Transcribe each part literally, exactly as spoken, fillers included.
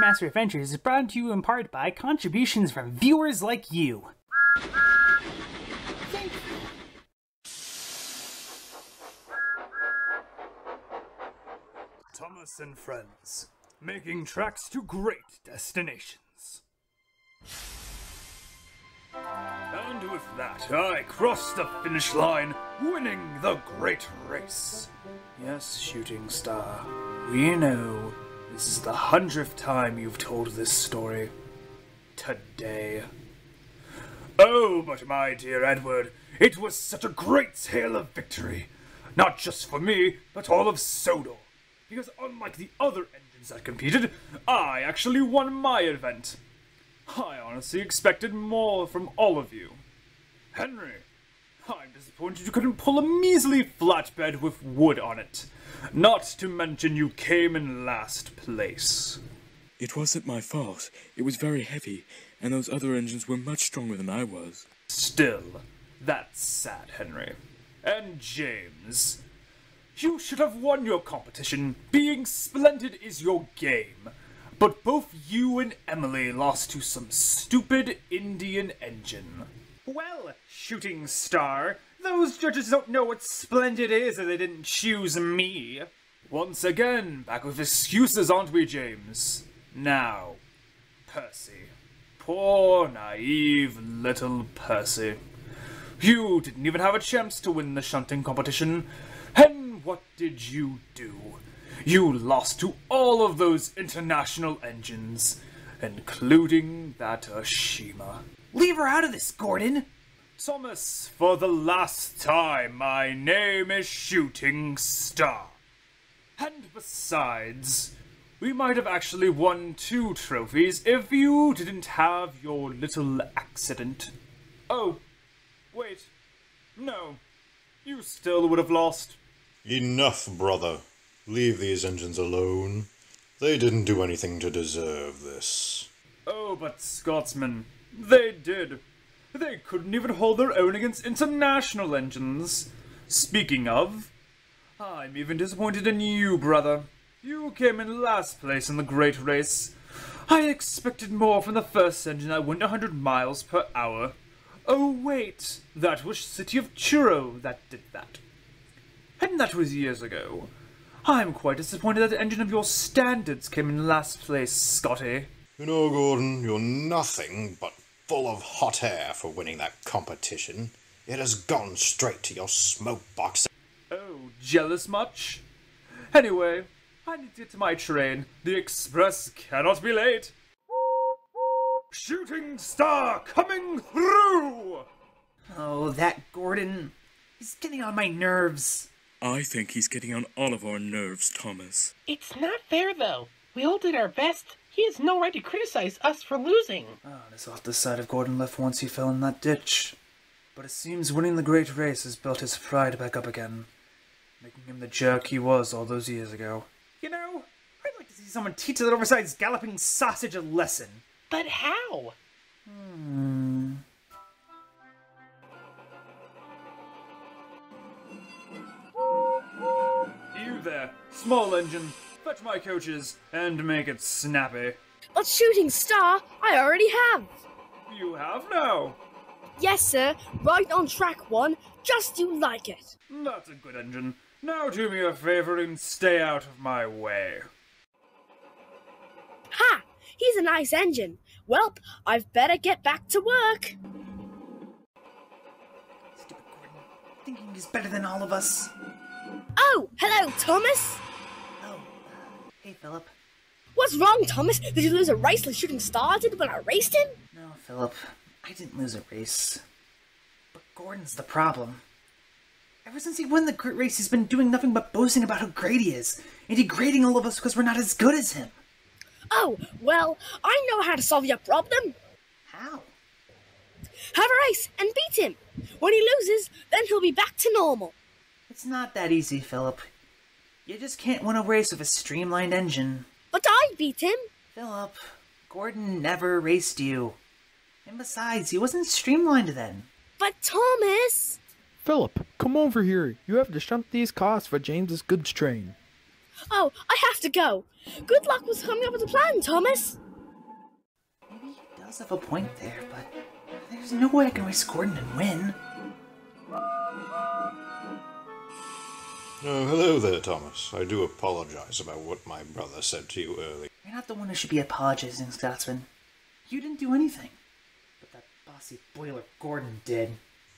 Hackmaster Adventures is brought to you in part by contributions from viewers like you. Thomas and Friends, making tracks to great destinations. And with that, I crossed the finish line, winning the great race. Yes, Shooting Star, we know this is the hundredth time you've told this story. Today. Oh, but my dear Edward, it was such a great tale of victory. Not just for me, but all of Sodor. Because unlike the other engines that competed, I actually won my event. I honestly expected more from all of you. Henry, I'm disappointed you couldn't pull a measly flatbed with wood on it. Not to mention you came in last place. It wasn't my fault. It was very heavy, and those other engines were much stronger than I was. Still, that's sad, Henry. And James, you should have won your competition. Being splendid is your game. But both you and Emily lost to some stupid Indian engine. Well, Shooting Star, those judges don't know what splendid is and they didn't choose me. Once again, back with excuses, aren't we, James? Now, Percy. Poor, naive little Percy. You didn't even have a chance to win the shunting competition. And what did you do? You lost to all of those international engines, including that Ashima. Leave her out of this, Gordon! Thomas, for the last time, my name is Shooting Star. And besides, we might have actually won two trophies if you didn't have your little accident. Oh, wait. No. You still would have lost. Enough, brother. Leave these engines alone. They didn't do anything to deserve this. Oh, but Scotsman, they did. They couldn't even hold their own against international engines. Speaking of, I'm even disappointed in you, brother. You came in last place in the great race. I expected more from the first engine that went one hundred miles per hour. Oh wait, that was City of Churro that did that. And that was years ago. I'm quite disappointed that the engine of your standards came in last place, Scotty. You know, Gordon, you're nothing but full of hot air for winning that competition. It has gone straight to your smoke box. Oh, jealous much? Anyway, I need to get to my train. The express cannot be late. Shooting Star coming through! Oh, that Gordon. He's getting on my nerves. I think he's getting on all of our nerves, Thomas. It's not fair, though. We all did our best. He has no right to criticize us for losing. Ah, this off the side of Gordon left once he fell in that ditch. But it seems winning the great race has built his pride back up again, making him the jerk he was all those years ago. You know, I'd like to see someone teach that oversized galloping sausage a lesson. But how? Hmm... You there, small engine, fetch my coaches, and make it snappy. But Shooting Star, I already have! You have now? Yes, sir, right on track one, just you like it. That's a good engine. Now do me a favor and stay out of my way. Ha! He's a nice engine. Welp, I've better get back to work. Stupid Gordon, thinking he's better than all of us. Oh, hello, Thomas. Oh, uh, hey, Philip. What's wrong, Thomas? Did you lose a race like Shooting Star did when I raced him? No, Philip, I didn't lose a race. But Gordon's the problem. Ever since he won the great race, he's been doing nothing but boasting about how great he is, and degrading all of us because we're not as good as him. Oh, well, I know how to solve your problem. How? Have a race and beat him. When he loses, then he'll be back to normal. It's not that easy, Philip. You just can't win a race with a streamlined engine. But I beat him! Philip, Gordon never raced you. And besides, he wasn't streamlined then. But Thomas! Philip, come over here. You have to shunt these cars for James's goods train. Oh, I have to go. Good luck with coming up with a plan, Thomas. Maybe he does have a point there, but there's no way I can waste Gordon and win. Oh, hello there, Thomas. I do apologize about what my brother said to you earlier. You're not the one who should be apologizing, Scotsman. You didn't do anything. But that bossy boiler Gordon did.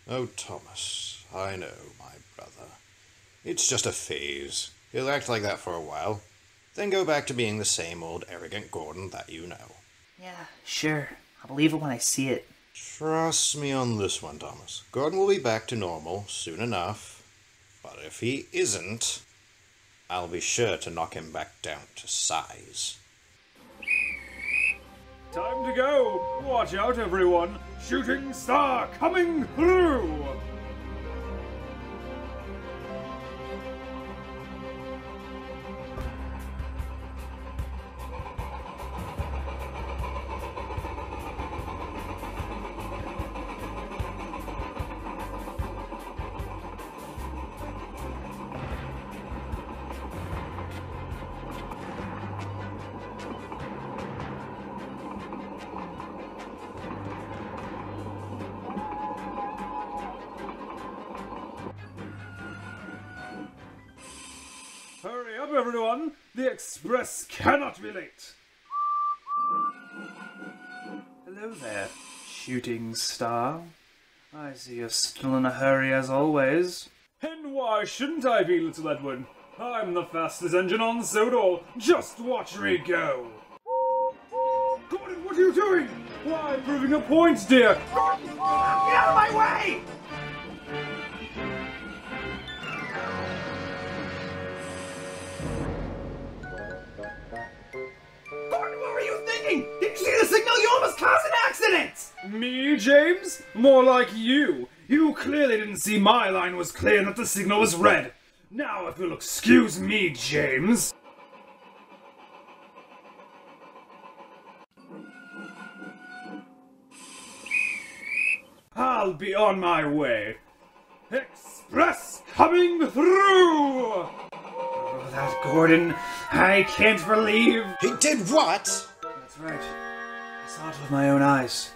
Oh, Thomas. I know, my brother. It's just a phase. He'll act like that for a while. Then go back to being the same old arrogant Gordon that you know. Yeah, sure. I'll believe it when I see it. Trust me on this one, Thomas. Gordon will be back to normal soon enough. But if he isn't, I'll be sure to knock him back down to size. Time to go! Watch out, everyone! Shooting Star coming through! Hurry up, everyone! The express cannot be late! Hello there, Shooting Star. I see you're still in a hurry as always. And why shouldn't I be, little Edwin? I'm the fastest engine on Sodor! Just watch me go! Gordon, what are you doing? Why, proving a point, dear! Gordon, get out of my way! Did you see the signal? You almost caused an accident! Me, James? More like you. You clearly didn't see my line was clear and that the signal was red. Now, if you'll excuse me, James. I'll be on my way. Express coming through! Oh, that Gordon. I can't believe... He did what? That's right. I saw it with my own eyes.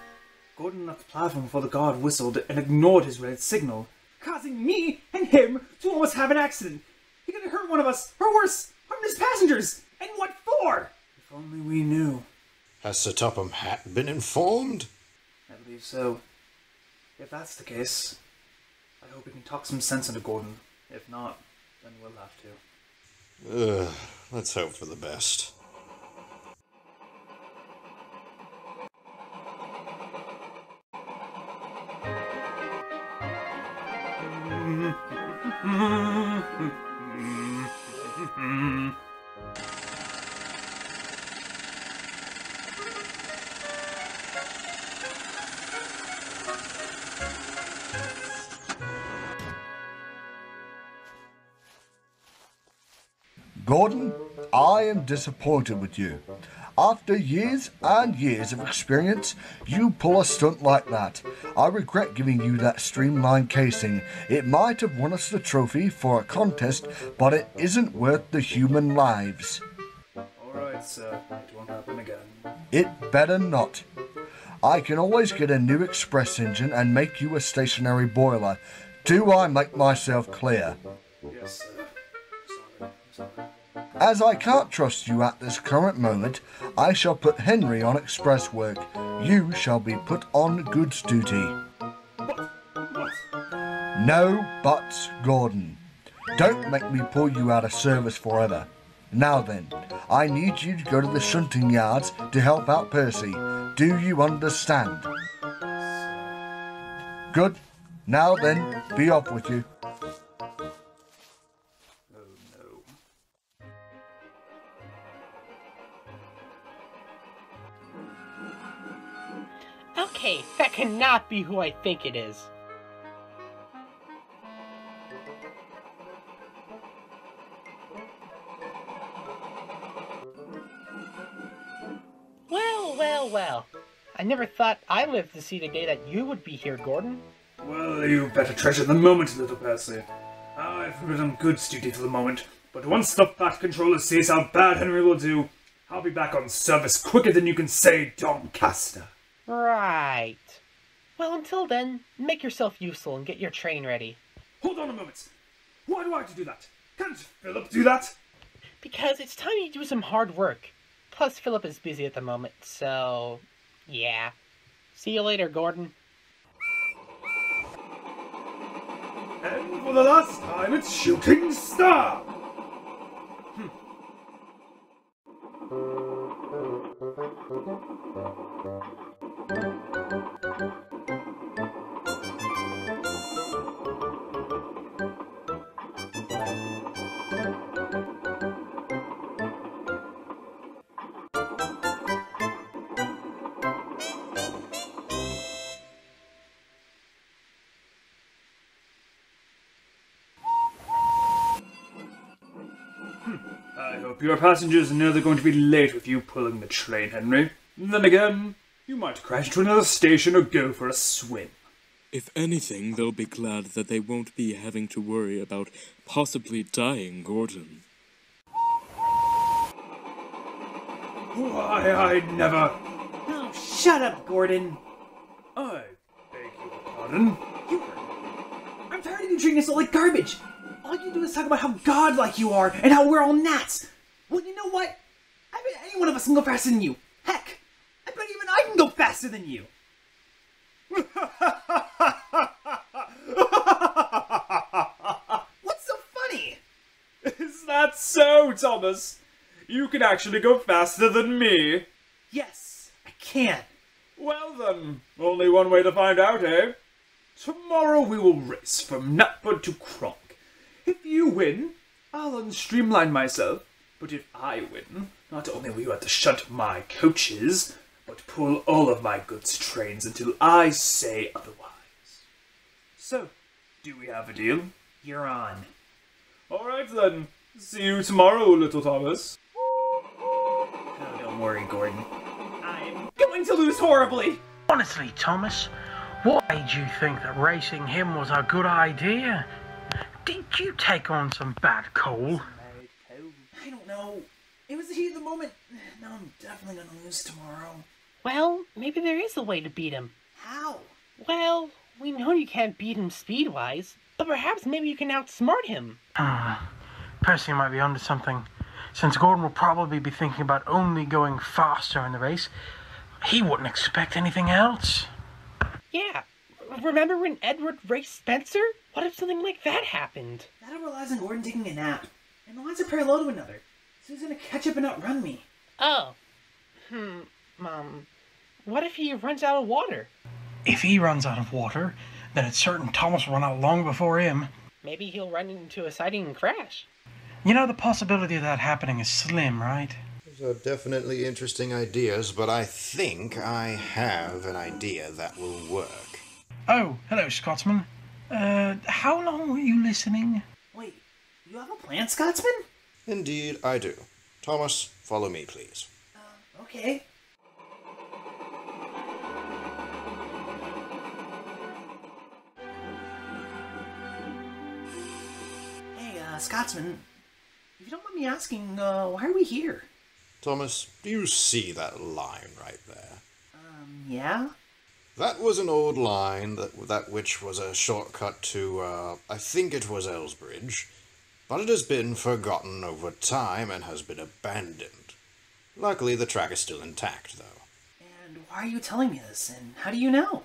Gordon left the platform before the guard whistled and ignored his red signal, causing me and him to almost have an accident. He could have hurt one of us, or worse, harmed his passengers. And what for? If only we knew. Has Sir Topham Hatt been informed? I believe so. If that's the case, I hope we can talk some sense into Gordon. If not, then we'll have to. Ugh, let's hope for the best. Gordon, I am disappointed with you. After years and years of experience, you pull a stunt like that. I regret giving you that streamlined casing. It might have won us the trophy for a contest, but it isn't worth the human lives. Alright, sir. It won't happen again. It better not. I can always get a new express engine and make you a stationary boiler. Do I make myself clear? Yes, sir. Sorry. Sorry. As I can't trust you at this current moment, I shall put Henry on express work. You shall be put on goods duty. But, but. No buts, Gordon. Don't make me pull you out of service forever. Now then, I need you to go to the shunting yards to help out Percy. Do you understand? Good. Now then, be off with you. Okay, that cannot be who I think it is. Well, well, well. I never thought I lived to see the day that you would be here, Gordon. Well, you better treasure the moment, little Percy. I've written goods duty for the moment, But once the Bat Controller sees how bad Henry will do, I'll be back on service quicker than you can say, Doncaster. Right. Well, until then, make yourself useful and get your train ready. Hold on a moment. Why do I have to do that? Can't Philip do that? Because it's time you do some hard work. Plus, Philip is busy at the moment, so... yeah. See you later, Gordon. And for the last time, it's Shooting Star! I hope your passengers know they're going to be late with you pulling the train, Henry. Then again, you might crash to another station or go for a swim. If anything, they'll be glad that they won't be having to worry about possibly dying, Gordon. Why, I never... Oh, shut up, Gordon. I beg your pardon. You... I'm tired of you treating us all like garbage. All you do is talk about how godlike you are, and how we're all gnats! Well, you know what? I bet any one of us can go faster than you! Heck! I bet even I can go faster than you! What's so funny? Is that so, Thomas? You can actually go faster than me! Yes, I can! Well then, only one way to find out, eh? Tomorrow we will race from Nutford to Crom. If you win, I'll unstreamline myself, but if I win, not only will you have to shunt my coaches, but pull all of my goods trains until I say otherwise. So, do we have a deal? You're on. Alright then, see you tomorrow, little Thomas. Oh, don't worry, Gordon. I'm going to lose horribly! Honestly, Thomas, what made you think that racing him was a good idea? Did you take on some bad coal? I don't know. It was the heat of the moment. Now I'm definitely gonna lose tomorrow. Well, maybe there is a way to beat him. How? Well, we know you can't beat him speed-wise, but perhaps maybe you can outsmart him. Ah, uh, Percy might be onto something. Since Gordon will probably be thinking about only going faster in the race, he wouldn't expect anything else. Yeah. Remember when Edward raced Spencer? What if something like that happened? That relies on Gordon taking a nap. And the lines are parallel to another, so he's gonna catch up and outrun me. Oh. Hmm, Mom. What if he runs out of water? If he runs out of water, then it's certain Thomas will run out long before him. Maybe he'll run into a siding and crash. You know, the possibility of that happening is slim, right? Those are definitely interesting ideas, but I think I have an idea that will work. Oh, hello, Scotsman. Uh, how long were you listening? Wait, you have a plan, Scotsman? Indeed, I do. Thomas, follow me, please. Uh, okay. Hey, uh, Scotsman, if you don't mind me asking, uh, why are we here? Thomas, do you see that line right there? Um, yeah? That was an old line, that, that which was a shortcut to, uh, I think it was Ellsbridge, but it has been forgotten over time and has been abandoned. Luckily, the track is still intact, though. And why are you telling me this, and how do you know?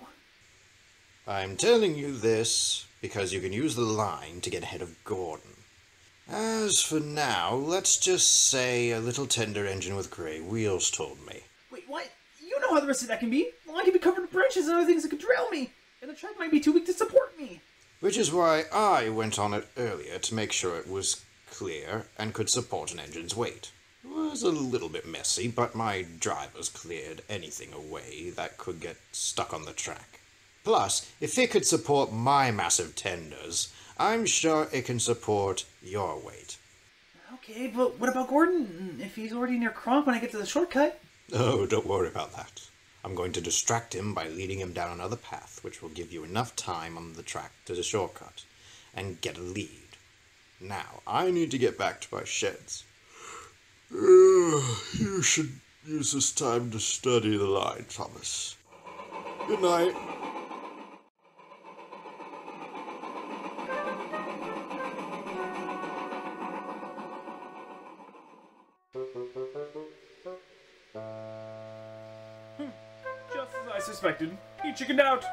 I'm telling you this because you can use the line to get ahead of Gordon. As for now, let's just say a little tender engine with grey wheels told me. Wait, what? You know how the rest of that can be? I could be covered in branches and other things that could drown me, and the track might be too weak to support me. Which is why I went on it earlier to make sure it was clear and could support an engine's weight. It was a little bit messy, but my drivers cleared anything away that could get stuck on the track. Plus, if it could support my massive tenders, I'm sure it can support your weight. Okay, but what about Gordon? If he's already near Crom when I get to the shortcut? Oh, don't worry about that. I'm going to distract him by leading him down another path, which will give you enough time on the track to the shortcut, and get a lead. Now, I need to get back to my sheds. Uh, you should use this time to study the line, Thomas. Good night. Just as I suspected, he chickened out.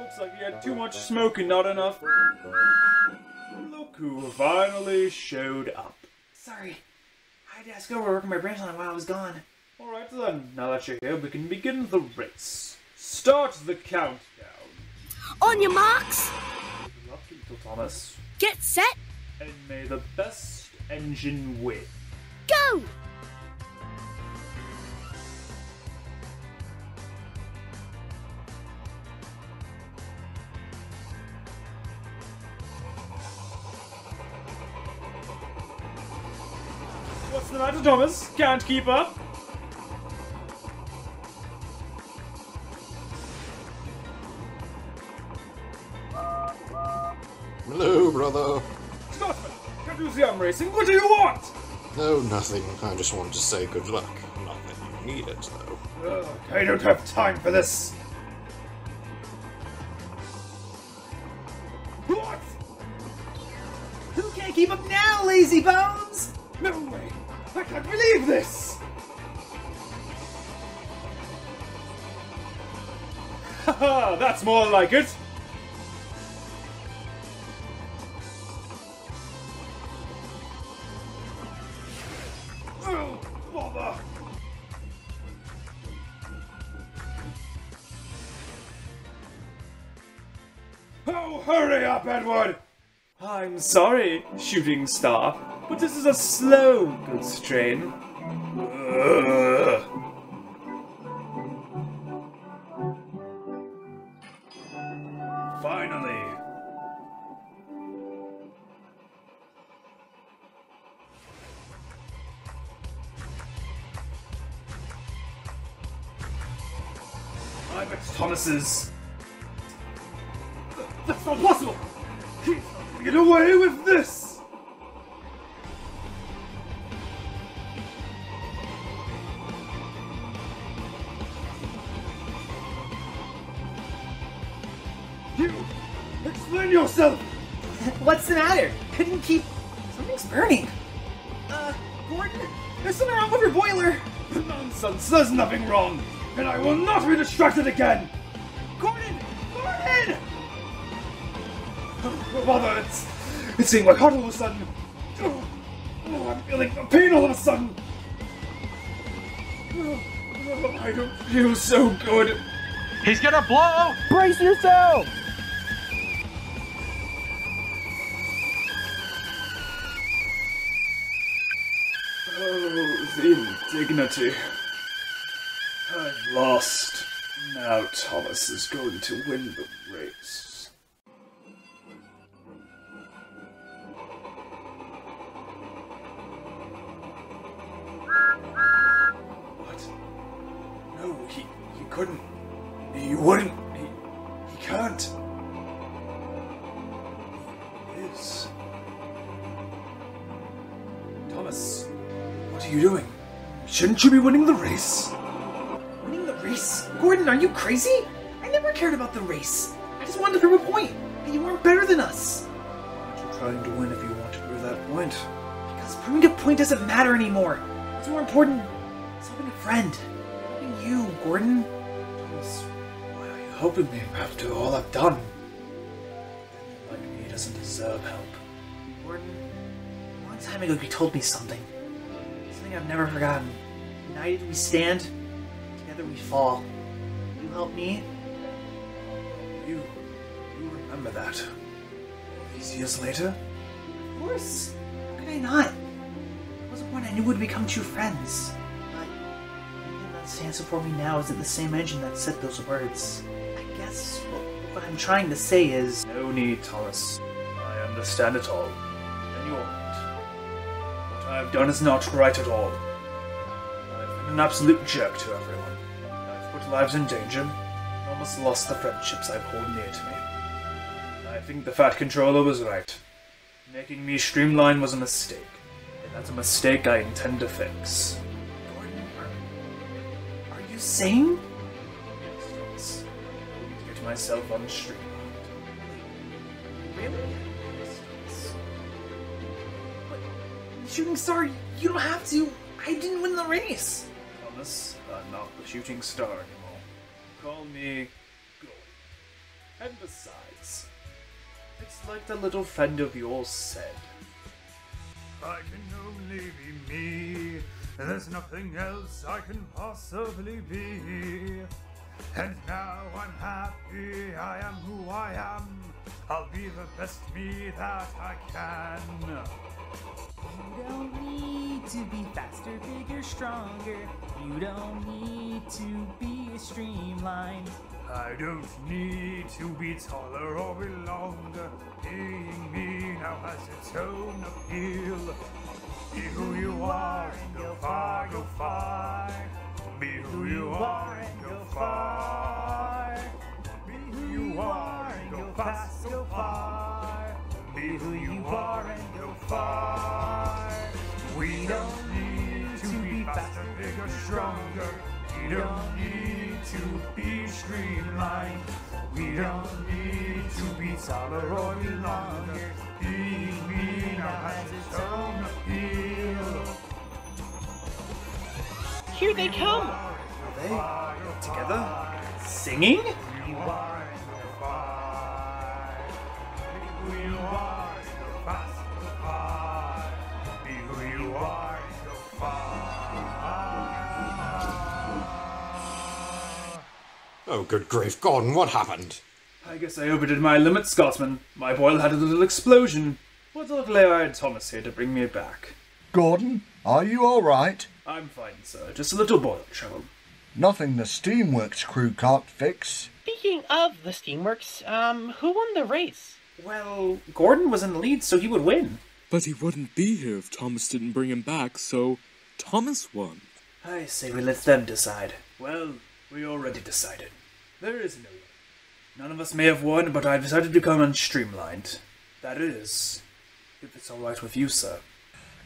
Looks like he had too much smoke and not enough. Look who finally showed up. Sorry, I had to ask over working my branch line while I was gone. Alright then, now that you're here, we can begin the race. Start the countdown. On your marks! Good luck, little Thomas. Get set! And may the best engine win. Go! What's the matter, Thomas? Can't keep up? Hello, brother. Scotsman, enthusiasm racing, what do you want? No, nothing. I just wanted to say good luck. Not that you need it, though. Ugh, I don't have time for this. What? Who can't keep up now, lazy bones? No way! I can't believe this! Haha, that's more like it! Oh, bother! Oh, hurry up, Edward! I'm sorry, Shooting Star, but this is a slow goods train. Ugh. Finally! I bet Thomas's... Th that's not possible! He's not gonna get away with this! You! Explain yourself! What's the matter? Couldn't keep... Something's burning. Uh, Gordon? There's something wrong with your boiler! Nonsense! There's nothing wrong! And I will not be distracted again! Gordon! Gordon! Oh, bother, it's... It's getting like hot all of a sudden. Oh, oh, I'm feeling pain all of a sudden. Oh, oh, I don't feel so good. He's gonna blow! Brace yourself! Oh, the indignity. I've lost. Now Thomas is going to win the race. What? No, he, he couldn't. He wouldn't. He, he can't. He is. Thomas, what are you doing? Shouldn't you be winning the race? Winning the race? Gordon, are you crazy? I never cared about the race. I just wanted to prove a point that you weren't better than us. What are you trying to win if you want to prove that point? Because proving a point doesn't matter anymore. It's more important. It's helping a friend. Helping you, Gordon. Thomas, why are you helping me after all I've done? A man like me doesn't deserve help. Gordon, a long time ago you told me something. Something I've never forgotten. United we stand. Together we fall. You help me? You... you remember that. These years later? Of course! How could I not? It wasn't one I knew would become true friends. But... the engine that stands before me now isn't the same engine that said those words. I guess what, what I'm trying to say is... No need, Thomas. I understand it all. And you're right. What I've done is not right at all. I've been an absolute jerk to everyone. I've put lives in danger, and almost lost the friendships I've held near to me. I think the Fat Controller was right. Making me streamline was a mistake, and that's a mistake I intend to fix. Gordon, are, are you sane? Yes, I need to get myself unstreamlined. Really? Yes. But, Shooting Star, you don't have to. I didn't win the race. Thomas, I'm not the Shooting Star anymore. Call me Gordon. And besides, it's like the little friend of yours said. I can only be me, and there's nothing else I can possibly be. And now I'm happy, I am who I am. I'll be the best me that I can. You don't need to be faster, bigger, stronger. You don't need to be streamlined. I don't need to be taller or be longer. Being me now has its own appeal. Be who you are and go far, go far. Be who you are and go far. Be who you are and go fast, go far. Be who you are and go far. We don't need to be faster, bigger, stronger. We don't need to be streamlined. We don't need to be taller or be longer. Being me now has its own appeal. Here they come! Are they together? Singing? You are in the fire. Be who you are in the past, the fire. Be who you are in the fire. Oh, good grief, Gordon, what happened? I guess I overdid my limit, Scotsman. My boil had a little explosion. What a little A I had Thomas here to bring me back. Gordon, are you all right? I'm fine, sir. Just a little boil trouble. Nothing the Steamworks crew can't fix. Speaking of the Steamworks, um, who won the race? Well, Gordon was in the lead, so he would win. But he wouldn't be here if Thomas didn't bring him back, so Thomas won. I say we let them decide. Well, we already decided. There is no way. None of us may have won, but I've decided to come unstreamlined. That is, if it's all right with you, sir.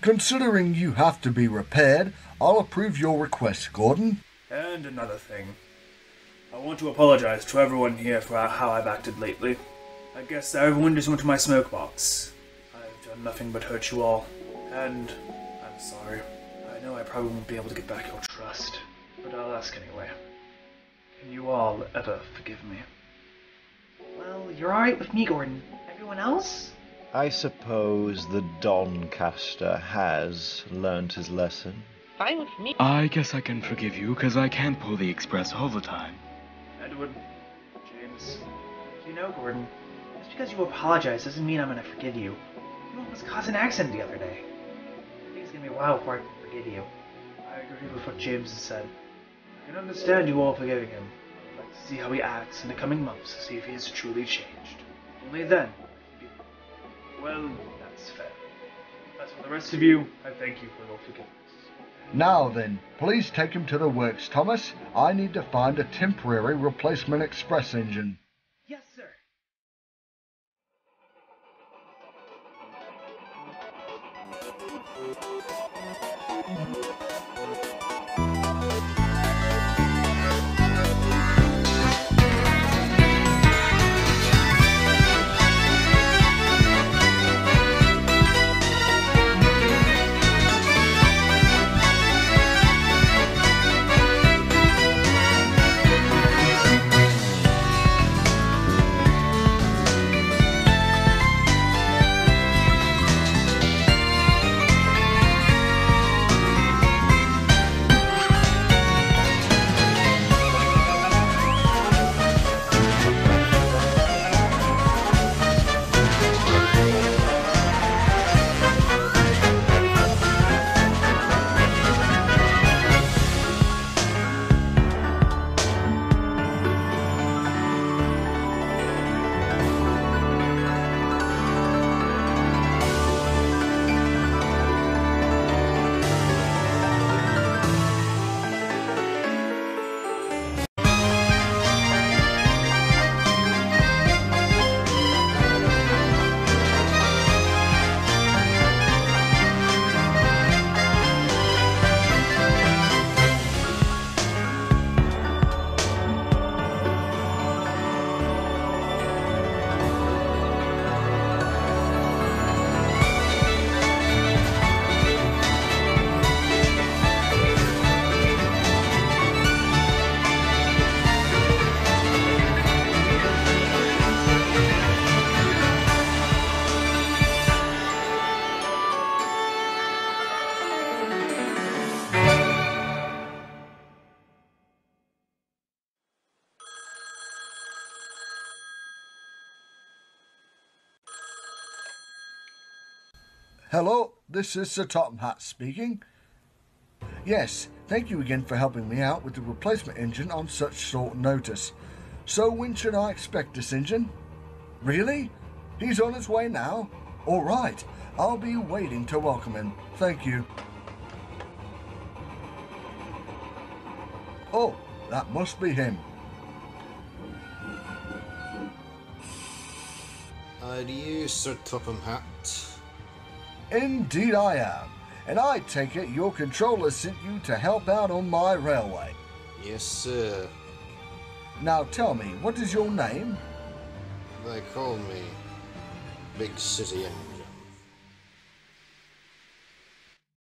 Considering you have to be repaired, I'll approve your request, Gordon. And another thing. I want to apologize to everyone here for how I've acted lately. I guess everyone just went to my smoke box. I've done nothing but hurt you all, and I'm sorry. I know I probably won't be able to get back your trust, but I'll ask anyway. You all ever forgive me? Well, you're alright with me, Gordon. Everyone else? I suppose the Doncaster has learned his lesson. Fine with me. I guess I can forgive you, because I can't pull the express all the time. Edward, James, you know, Gordon, just because you apologize doesn't mean I'm going to forgive you. You almost caused an accident the other day. I think it's going to be a while before I can forgive you. I agree with what James has said. I can understand you all forgiving him. I'd like to see how he acts in the coming months to see if he has truly changed. Only then, be... well, that's fair. As for the rest of you, I thank you for your forgiveness. Now then, please take him to the works, Thomas. I need to find a temporary replacement express engine. Yes, sir. Hello, this is Sir Topham Hatt speaking. Yes, thank you again for helping me out with the replacement engine on such short notice. So when should I expect this engine? Really? He's on his way now? All right, I'll be waiting to welcome him. Thank you. Oh, that must be him. Are you Sir Topham Hatt? Indeed I am, and I take it your controller sent you to help out on my railway. Yes, sir. Now tell me, what is your name? They call me Big Citian.